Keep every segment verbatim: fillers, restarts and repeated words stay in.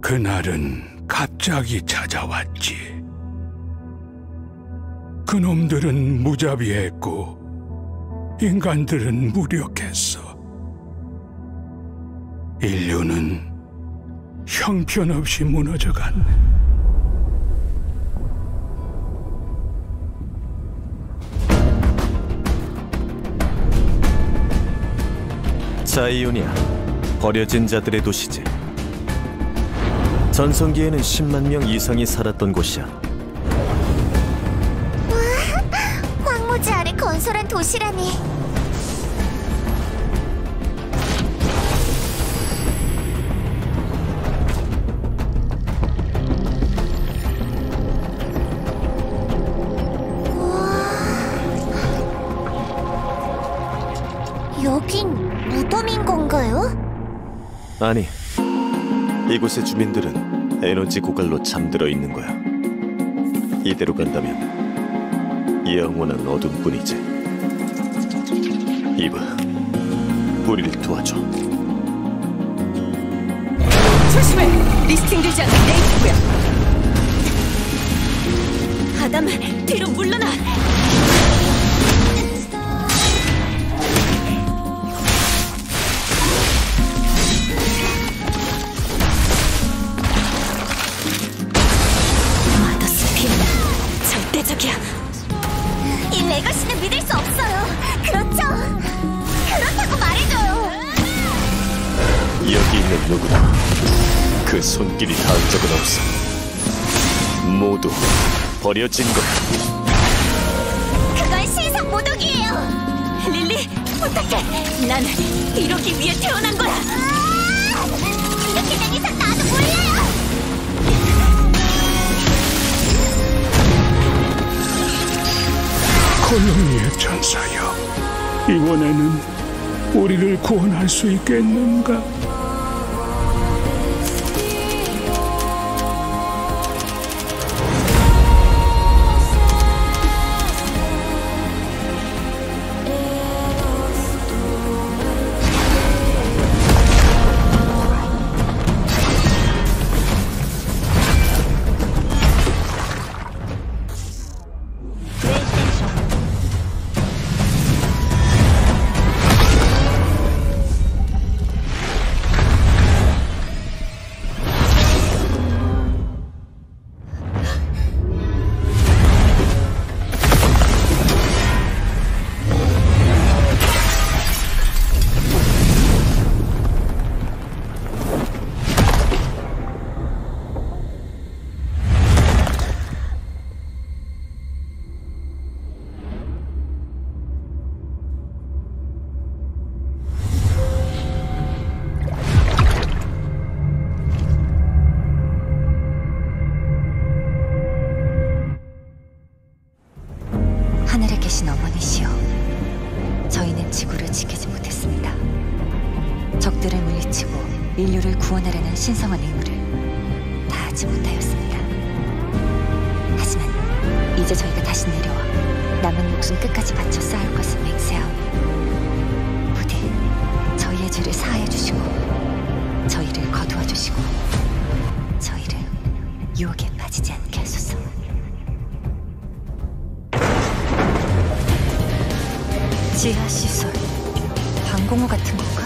그날은 갑자기 찾아왔지. 그놈들은 무자비했고 인간들은 무력했어. 인류는 형편없이 무너져갔네. 자이오니아, 버려진 자들의 도시지. 전성기에는 십만 명 이상이 살았던 곳이야. 와, 황무지 아래 건설한 도시라니. 우와, 여긴 무덤인 건가요? 아니, 이곳의 주민들은 에너지 고갈로 잠들어 있는 거야. 이대로 간다면 영원한 어둠뿐이지. 이브, 우리를 도와줘. 조심해! 리스팅되지 않는 내 입구야. 아담, 뒤로 물러나! 이 레거시는 믿을 수 없어요. 그렇죠? 그렇다고 말해줘요. 여기 있는 누구나 그 손길이 닿은 적은 없어. 모두 버려진 거야. 그건 신성 모독이에요. 릴리, 부탁해. 난 이러기 위해 태어난 거야. 아, 이렇게 된 이상 나도 몰라요. 콜로니의 천사여, 이번에는 우리를 구원할 수 있겠는가? 어머니시여, 저희는 지구를 지키지 못했습니다. 적들을 물리치고 인류를 구원하려는 신성한 의무를 다하지 못하였습니다. 하지만 이제 저희가 다시 내려와 남은 목숨 끝까지 바쳐 싸울 것을 맹세하오니 부디 저희의 죄를 사하여 주시고 저희를 거두어 주시고 저희를 유혹에 빠지지 않게 하소서. 지하시설, 방공호 같은 건가?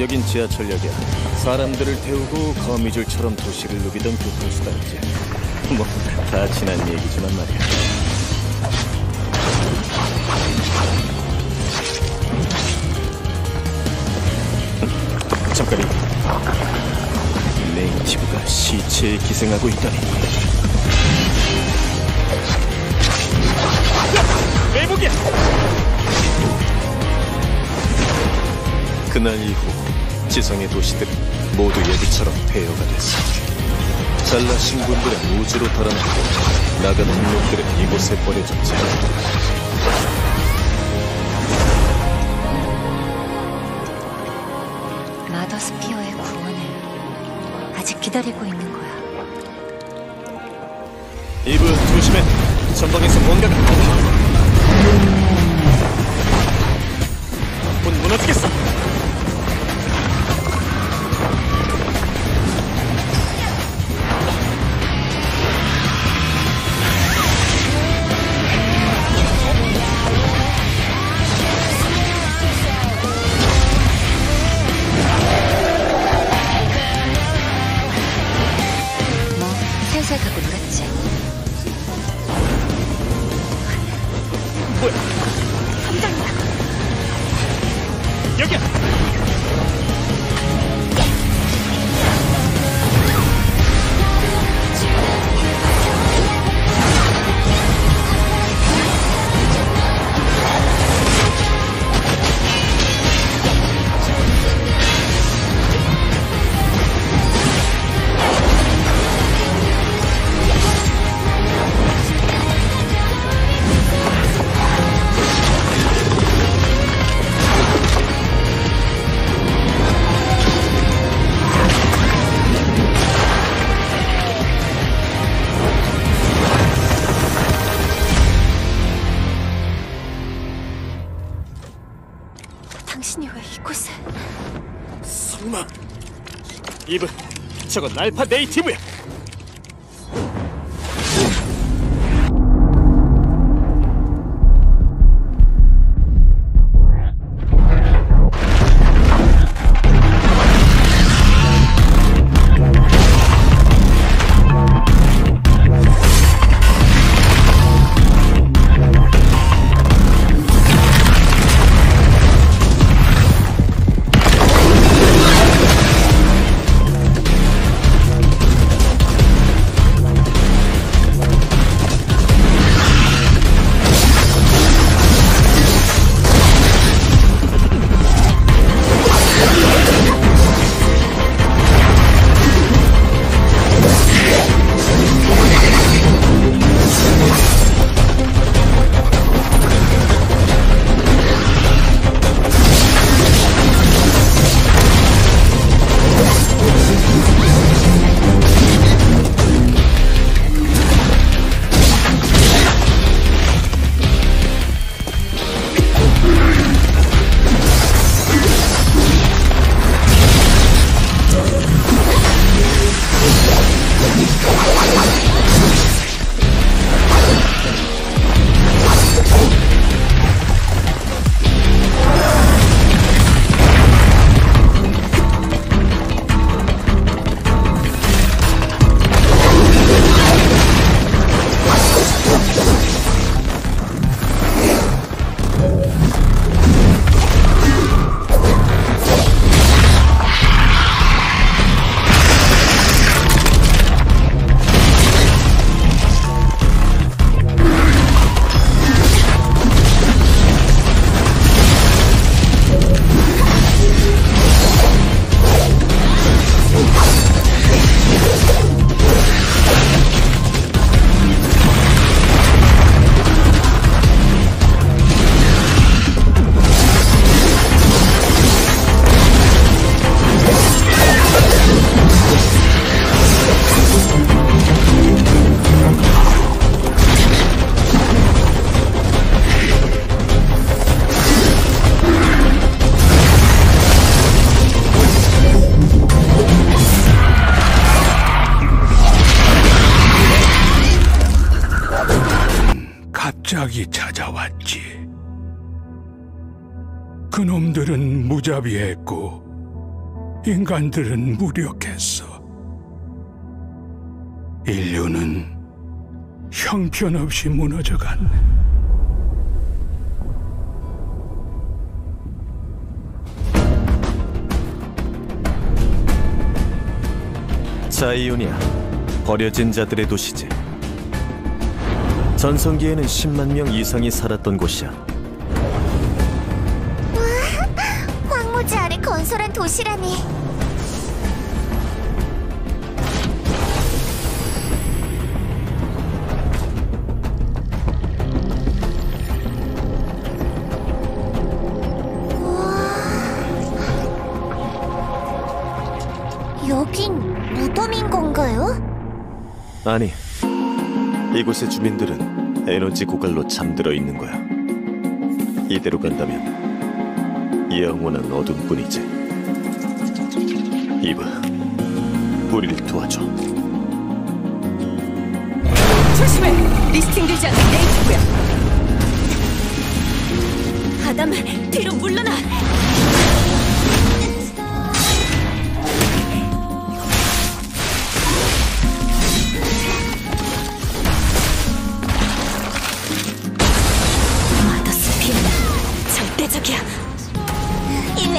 여긴 지하철역이야. 사람들을 태우고 거미줄처럼 도시를 누비던 교통수단이지. 뭐, 다 지난 얘기지만 말이야. 잠깐, 네이티브가 시체에 기생하고 있다니. 매복이야! 그날 이후 지성의 도시들은 모두 예비처럼 폐허가 됐어. 잘라신 군들은 우주로 달아나고 나간 인력들은 이곳에 버려졌지. 마더스피어의 구원을 아직 기다리고 있는 거야. 이브, 조심해. 전방에서 뭔가가 문 무너지겠어. 여기야. 당신이 왜 이곳에? 설마 이브, 저건 알파 네이티브야. 갑자기 찾아왔지. 그놈들은 무자비했고 인간들은 무력했어. 인류는 형편없이 무너져갔네. 자이오니아, 버려진 자들의 도시지. 전성기에는 십만 명 이상이 살았던 곳이야. 와, 황무지 아래 건설한 도시라니. 우와, 여긴 무덤인 건가요? 아니, 이곳의 주민들은 에너지 고갈로 잠들어 있는 거야. 이대로 간다면 영원한 어둠뿐이지. 이브, 우리를 도와줘. 조심해! 리스팅되지 않는 네이티브야. 아담, 뒤로 물러나!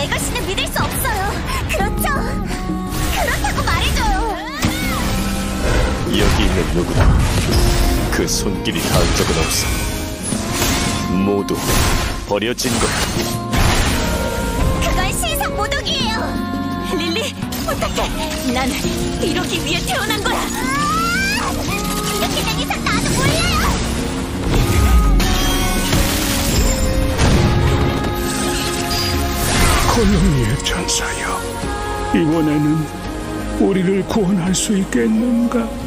제가 씨는 믿을 수 없어요. 그렇죠? 그렇다고 말해줘요. 여기 있는 누구나 그 손길이 닿은 적은 없어. 모두 버려진 것. 그건 신상 모독이에요. 릴리, 부탁해. 난 이러기 위해 태어난 거야. 아! 이렇게 된 이상 나도 몰라요. 고요미의 천사여, 이번에는 우리를 구원할 수 있겠는가?